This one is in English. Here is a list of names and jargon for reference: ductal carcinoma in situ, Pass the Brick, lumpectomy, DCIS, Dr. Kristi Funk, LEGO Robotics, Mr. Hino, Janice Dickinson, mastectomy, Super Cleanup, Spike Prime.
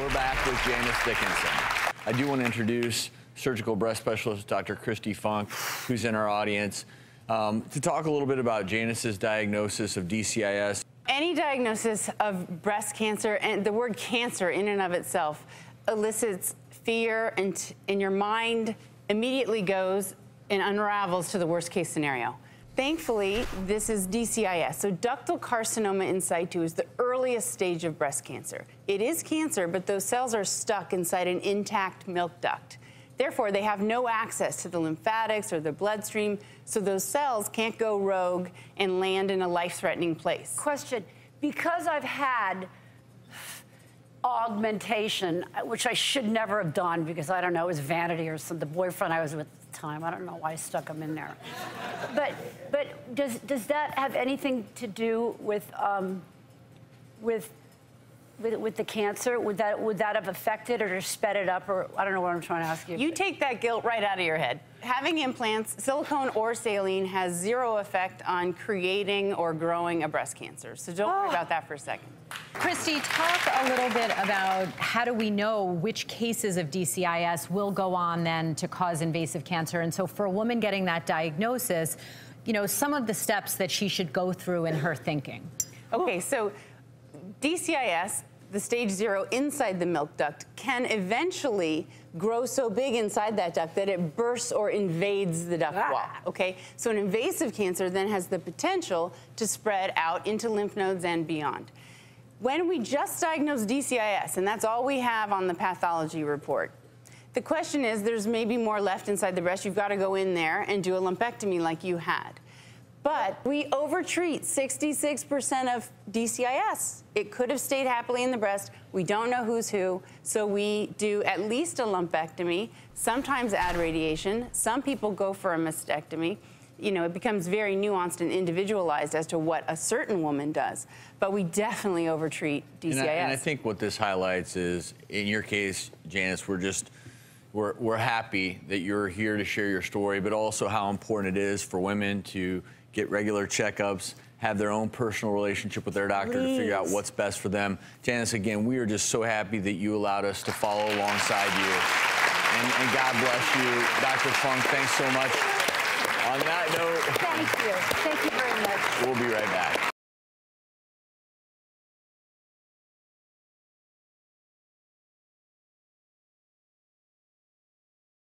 We're back with Janice Dickinson. I do want to introduce surgical breast specialist Dr. Kristi Funk, who's in our audience, to talk a little bit about Janice's diagnosis of DCIS. Any diagnosis of breast cancer, and the word cancer in and of itself, elicits fear, and in your mind immediately goes and unravels to the worst case scenario. Thankfully, this is DCIS. So ductal carcinoma in situ is the earliest stage of breast cancer. It is cancer, but those cells are stuck inside an intact milk duct. Therefore, they have no access to the lymphatics or the bloodstream, so those cells can't go rogue and land in a life-threatening place. Question, because I've had augmentation, which I should never have done because, I don't know, it was vanity or some, the boyfriend I was with at the time, I don't know why I stuck him in there. But does that have anything to do with the cancer? Would that have affected or sped it up? Or I don't know what I'm trying to ask you. You take that guilt right out of your head. Having implants, silicone or saline, has zero effect on creating or growing a breast cancer. So don't worry about that for a second. Kristi, talk a little bit about how do we know which cases of DCIS will go on then to cause invasive cancer. And so for a woman getting that diagnosis, you know, some of the steps that she should go through in her thinking. Okay, so DCIS, the stage 0 inside the milk duct, can eventually grow so big inside that duct that it bursts or invades the duct wall, okay? So an invasive cancer then has the potential to spread out into lymph nodes and beyond. When we just diagnose DCIS, and that's all we have on the pathology report, the question is, there's maybe more left inside the breast. You've got to go in there and do a lumpectomy like you had. But we overtreat 66% of DCIS. It could have stayed happily in the breast. We don't know who's who, so we do at least a lumpectomy, sometimes add radiation. Some people go for a mastectomy. You know, it becomes very nuanced and individualized as to what a certain woman does. But we definitely overtreat DCIS. And I think what this highlights is, in your case, Janice, we're happy that you're here to share your story, but also how important it is for women to get regular checkups, have their own personal relationship with their doctor to figure out what's best for them. Janice, again, we are just so happy that you allowed us to follow alongside you. And God bless you. Dr. Funk, thanks so much. On that note, thank you. Thank you very much. We'll be right back.